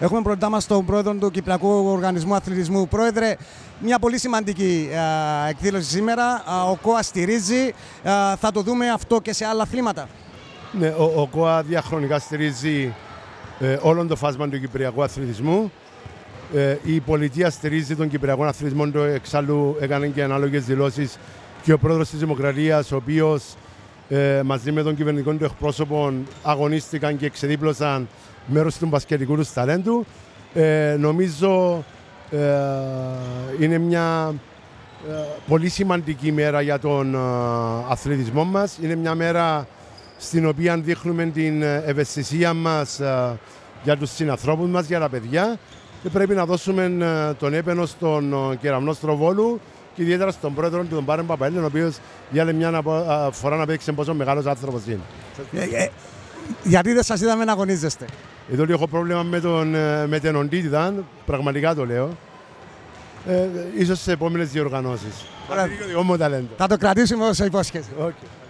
Έχουμε μπροστά μας τον πρόεδρο του Κυπριακού Οργανισμού Αθλητισμού. Πρόεδρε, μια πολύ σημαντική εκδήλωση σήμερα. Ο ΚΟΑ στηρίζει. Θα το δούμε αυτό και σε άλλα αθλήματα. Ναι, ο ΚΟΑ διαχρονικά στηρίζει όλον το φάσμα του Κυπριακού Αθλητισμού. Η πολιτεία στηρίζει τον Κυπριακό Αθλητισμό. Το εξάλλου έκανε και ανάλογες δηλώσεις και ο πρόεδρος της Δημοκρατίας, ο οποίος μαζί με τον κυβερνητικό του εκπρόσωπο αγωνίστηκαν και ξεδίπλωσαν μέρος του μπασκετικού του ταλέντου. Νομίζω είναι μια πολύ σημαντική μέρα για τον αθλητισμό μας. Είναι μια μέρα στην οποία δείχνουμε την ευαισθησία μας για τους συνανθρώπους μας, για τα παιδιά. Πρέπει να δώσουμε τον έπαινο στον Κεραυνό Στροβόλου και ιδιαίτερα στον πρόεδρο του, τον Μπάρεν Παπαγίδων, ο οποίος για άλλη μια φορά να παίξει πόσο μεγάλος άνθρωπος είναι. Γιατί δεν σας είδαμε να αγωνίζεστε? Εδώ έχω πρόβλημα με την οντίτιδα, πραγματικά το λέω. Ίσως σε επόμενες διοργανώσεις. Θα το κρατήσουμε ως υπόσχεση. Okay.